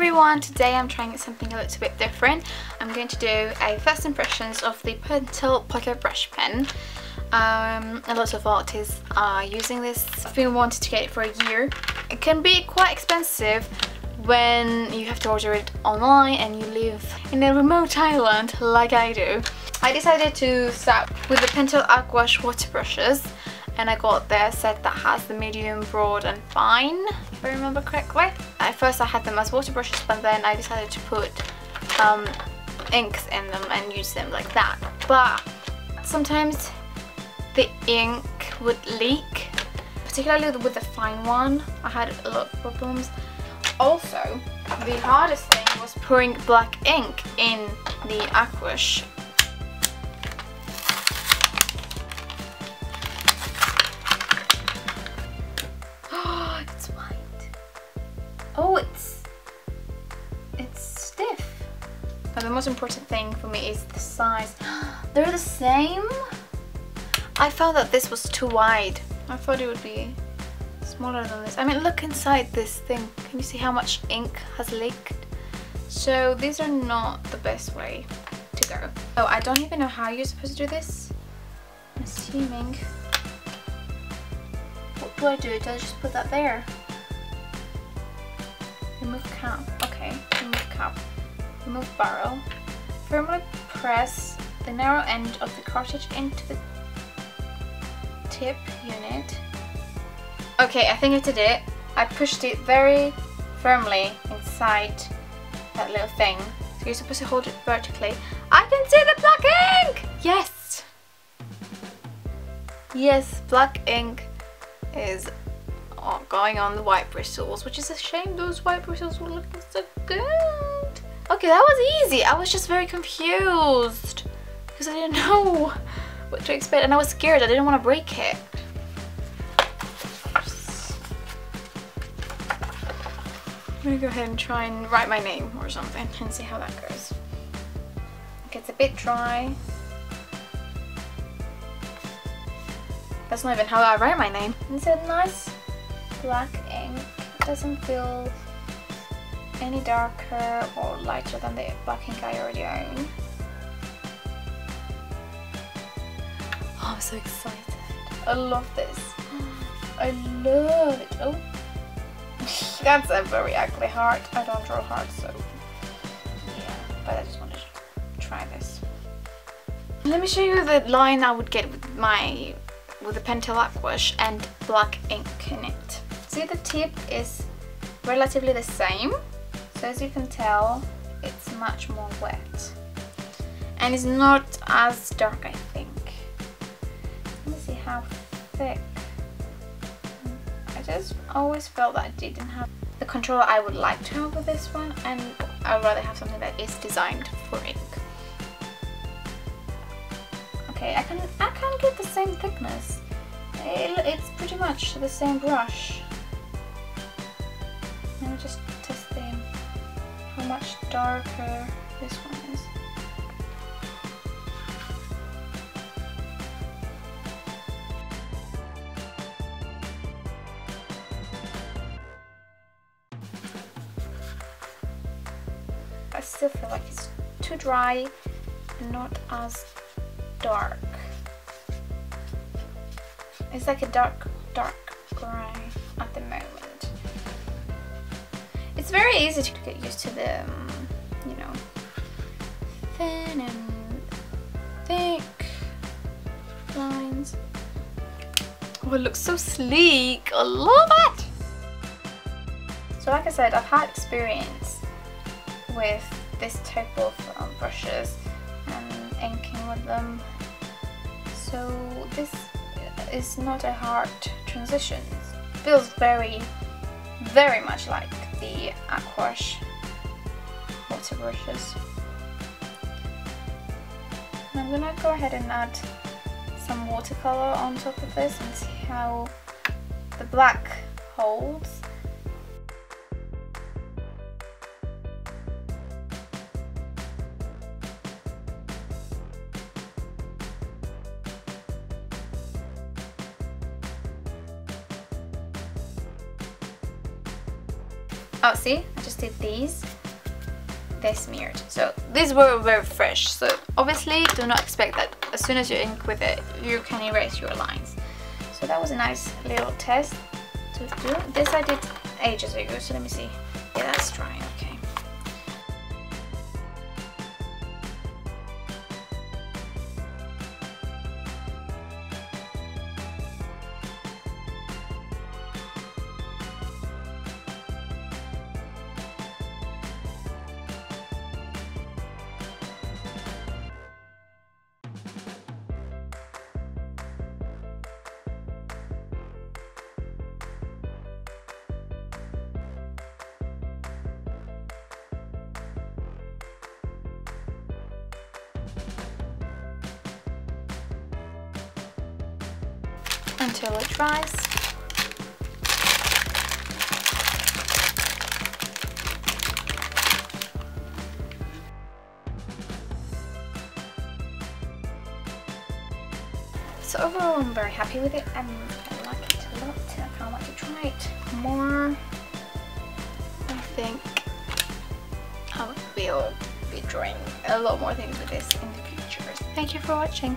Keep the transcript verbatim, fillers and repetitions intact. everyone, today I'm trying something a little bit different. I'm going to do a first impressions of the Pentel Pocket Brush Pen. Um, a lot of artists are using this. I've been wanting to get it for a year. It can be quite expensive when you have to order it online and you live in a remote island like I do. I decided to start with the Pentel Aquash water brushes, and I got their set that has the medium, broad and fine, if I remember correctly. At first I had them as water brushes, but then I decided to put um, inks in them and use them like that. But sometimes the ink would leak, particularly with the fine one. I had a lot of problems. Also, the hardest thing was pouring black ink in the Aquash. Oh, it's, it's stiff. But the most important thing for me is the size. They're the same? I found that this was too wide. I thought it would be smaller than this. I mean, look inside this thing. Can you see how much ink has leaked? So these are not the best way to go. Oh, I don't even know how you're supposed to do this. I'm assuming. What do I do? Do I just put that there? Remove cap, okay, remove cap, remove barrel, firmly press the narrow end of the cartridge into the tip unit. Okay, I think I did it. I pushed it very firmly inside that little thing. So you're supposed to hold it vertically. I can see the black ink! Yes! Yes, black ink is going on the white bristles, which is a shame. Those white bristles were looking so good. Okay, that was easy. I was just very confused because I didn't know what to expect and I was scared. I didn't want to break it. I'm gonna go ahead and try and write my name or something and see how that goes. It gets a bit dry. That's not even how I write my name. Is it nice? Black ink doesn't feel any darker or lighter than the black ink I already own. Oh, I'm so excited. I love this. I love it. Oh, that's a very ugly heart. I don't draw hearts, so yeah, but I just wanted to try this. Let me show you the line I would get with my with the Pentel Aquash and black ink in it. See, the tip is relatively the same, so as you can tell it's much more wet and it's not as dark, I think. Let me see how thick. I just always felt that I didn't have the control I would like to have with this one, and I'd rather have something that is designed for ink. Okay, I can I can't get the same thickness. It's pretty much the same brush. Let me just test the, how much darker this one is. I still feel like it's too dry, not as dark. It's like a dark, dark grey at the moment. It's very easy to get used to the, um, you know, thin and thick lines. Oh, it looks so sleek. I love it. So, like I said, I've had experience with this type of um, brushes and inking with them. So this. It's not a hard transition. It feels very, very much like the Aquash water brushes. And I'm gonna go ahead and add some watercolor on top of this and see how the black holds. Oh, see, I just did these. They smeared. So these were very fresh, so obviously do not expect that as soon as you ink with it you can erase your lines. So that was a nice little test to do. This I did ages ago, so let me see. Yeah, that's drying, okay. Until it dries. So overall I'm very happy with it. I'm, I like it a lot. I kind of want to try it more. I think I will be drawing a lot more things with this in the future. Thank you for watching.